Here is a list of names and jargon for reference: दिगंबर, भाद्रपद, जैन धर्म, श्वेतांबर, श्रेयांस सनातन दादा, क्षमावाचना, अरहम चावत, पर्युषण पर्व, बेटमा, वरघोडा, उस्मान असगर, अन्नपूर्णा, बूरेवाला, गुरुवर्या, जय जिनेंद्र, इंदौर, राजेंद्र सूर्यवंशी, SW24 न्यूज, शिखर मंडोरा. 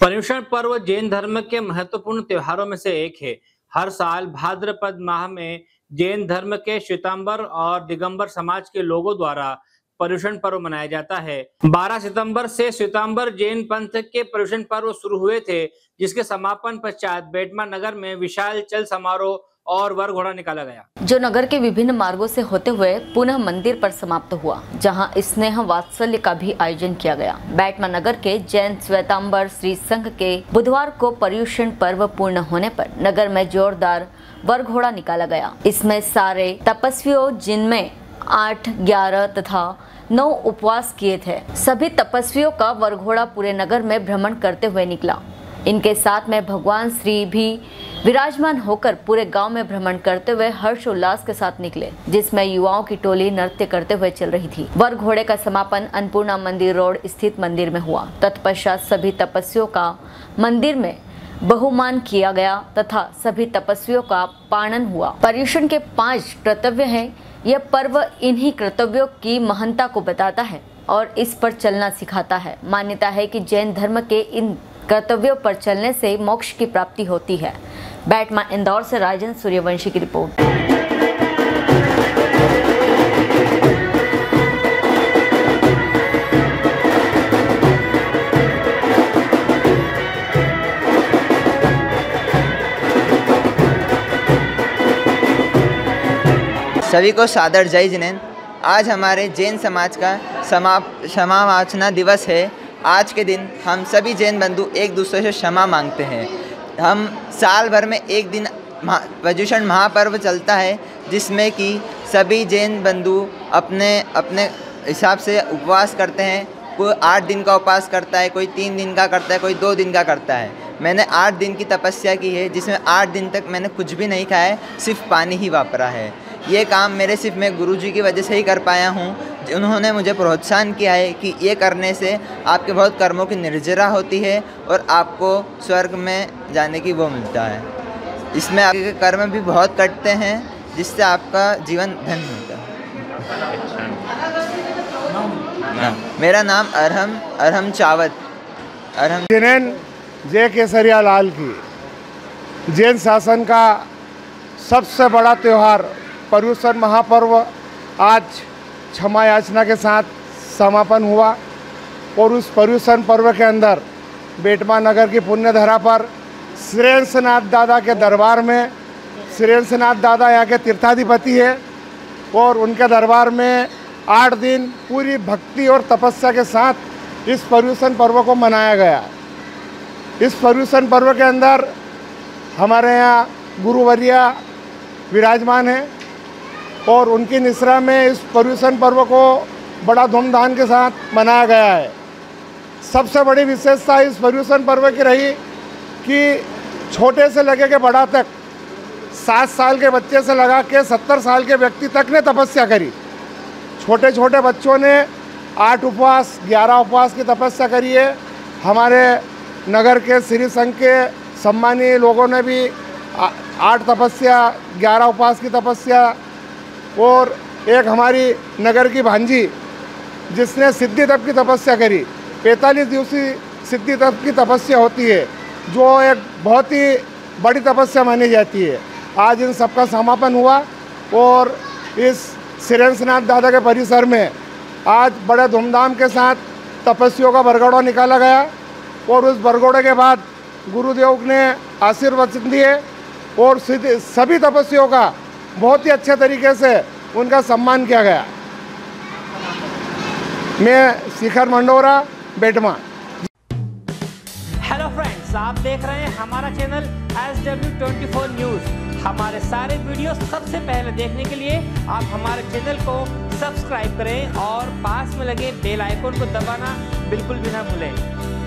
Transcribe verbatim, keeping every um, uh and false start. पर्युषण पर्व जैन धर्म के महत्वपूर्ण त्योहारों में से एक है। हर साल भाद्रपद माह में जैन धर्म के श्वेतांबर और दिगंबर समाज के लोगों द्वारा पर्युषण पर्व मनाया जाता है। बारह सितंबर से श्वेतांबर जैन पंथ के पर्युषण पर्व शुरू हुए थे, जिसके समापन पश्चात बेटमा नगर में विशाल चल समारोह और वरघोडा निकाला गया, जो नगर के विभिन्न मार्गों से होते हुए पुनः मंदिर पर समाप्त हुआ, जहां स्नेह वात्सल्य का भी आयोजन किया गया। बेटमा नगर के जैन श्वेतांबर श्री संघ के बुधवार को पर्युषण पर्व पूर्ण होने पर नगर में जोरदार वरघोड़ा निकाला गया। इसमें सारे तपस्वियों, जिनमें आठ, ग्यारह तथा नौ उपवास किए थे, सभी तपस्वियों का वरघोड़ा पूरे नगर में भ्रमण करते हुए निकला। इनके साथ में भगवान श्री भी विराजमान होकर पूरे गांव में भ्रमण करते हुए हर्षोल्लास के साथ निकले, जिसमें युवाओं की टोली नृत्य करते हुए चल रही थी। वर घोड़े का समापन अन्नपूर्णा मंदिर रोड स्थित मंदिर में हुआ। तत्पश्चात सभी तपस्वियों का मंदिर में बहुमान किया गया तथा सभी तपस्वियों का पानन हुआ। पर्युषण के पांच कर्तव्य हैं। यह पर्व इन्हीं कर्तव्यों की महानता को बताता है और इस पर चलना सिखाता है। मान्यता है कि जैन धर्म के इन कर्तव्यों पर चलने से मोक्ष की प्राप्ति होती है। बेटमा इंदौर से राजेंद्र सूर्यवंशी की रिपोर्ट। सभी को सादर जय जिनेंद्र। आज हमारे जैन समाज का समाप क्षमावाचना दिवस है। आज के दिन हम सभी जैन बंधु एक दूसरे से क्षमा मांगते हैं। हम साल भर में एक दिन पर्युषण महापर्व चलता है, जिसमें कि सभी जैन बंधु अपने अपने हिसाब से उपवास करते हैं। कोई आठ दिन का उपवास करता है, कोई तीन दिन का करता है, कोई दो दिन का करता है। मैंने आठ दिन की तपस्या की है, जिसमें आठ दिन तक मैंने कुछ भी नहीं खाया है, सिर्फ पानी ही वापरा है। ये काम मेरे सिर्फ मैं गुरुजी की वजह से ही कर पाया हूँ। उन्होंने मुझे प्रोत्साहन किया है कि ये करने से आपके बहुत कर्मों की निर्जरा होती है और आपको स्वर्ग में जाने की वो मिलता है। इसमें आपके कर्म भी बहुत कटते हैं, जिससे आपका जीवन धन मिलता है। मेरा नाम अरहम अरहम चावत अरहम जय केसरिया लाल की। जैन शासन का सबसे बड़ा त्यौहार पर्युषण महापर्व आज क्षमा याचना के साथ समापन हुआ और उस पर्युषण पर्व के अंदर बेटमा नगर की पुण्यधरा पर श्रेयांस सनात दादा के दरबार में, श्रेयांस सनात दादा यहाँ के तीर्थाधिपति है और उनके दरबार में आठ दिन पूरी भक्ति और तपस्या के साथ इस पर्युषण पर्व को मनाया गया। इस पर्युषण पर्व के अंदर हमारे यहाँ गुरुवर्या विराजमान है और उनकी निश्रा में इस पर्युषण पर्व को बड़ा धूमधाम के साथ मनाया गया है। सबसे बड़ी विशेषता इस पर्युषण पर्व की रही कि छोटे से लगे के बड़ा तक, सात साल के बच्चे से लगा के सत्तर साल के व्यक्ति तक ने तपस्या करी। छोटे छोटे बच्चों ने आठ उपवास, ग्यारह उपवास की तपस्या करी है। हमारे नगर के श्री संघ के सम्मानीय लोगों ने भी आठ तपस्या, ग्यारह उपवास की तपस्या और एक हमारी नगर की भांजी जिसने सिद्धि तप की तपस्या करी। पैंतालीस दिवसीय सिद्धि तप की तपस्या होती है, जो एक बहुत ही बड़ी तपस्या मानी जाती है। आज इन सबका समापन हुआ और इस श्रेयांस सनातन दादा के परिसर में आज बड़े धूमधाम के साथ तपस्वियों का बरगोड़ा निकाला गया और उस बरगोड़े के बाद गुरुदेव ने आशीर्वचन दिए और सभी तपस्वियों का बहुत ही अच्छे तरीके से उनका सम्मान किया गया। मैं शिखर मंडोरा, बेटमा। हेलो फ्रेंड्स, आप देख रहे हैं हमारा चैनल एस डब्ल्यू चौबीस न्यूज। हमारे सारे वीडियो सबसे पहले देखने के लिए आप हमारे चैनल को सब्सक्राइब करें और पास में लगे बेल आइकन को दबाना बिल्कुल भी ना भूलें।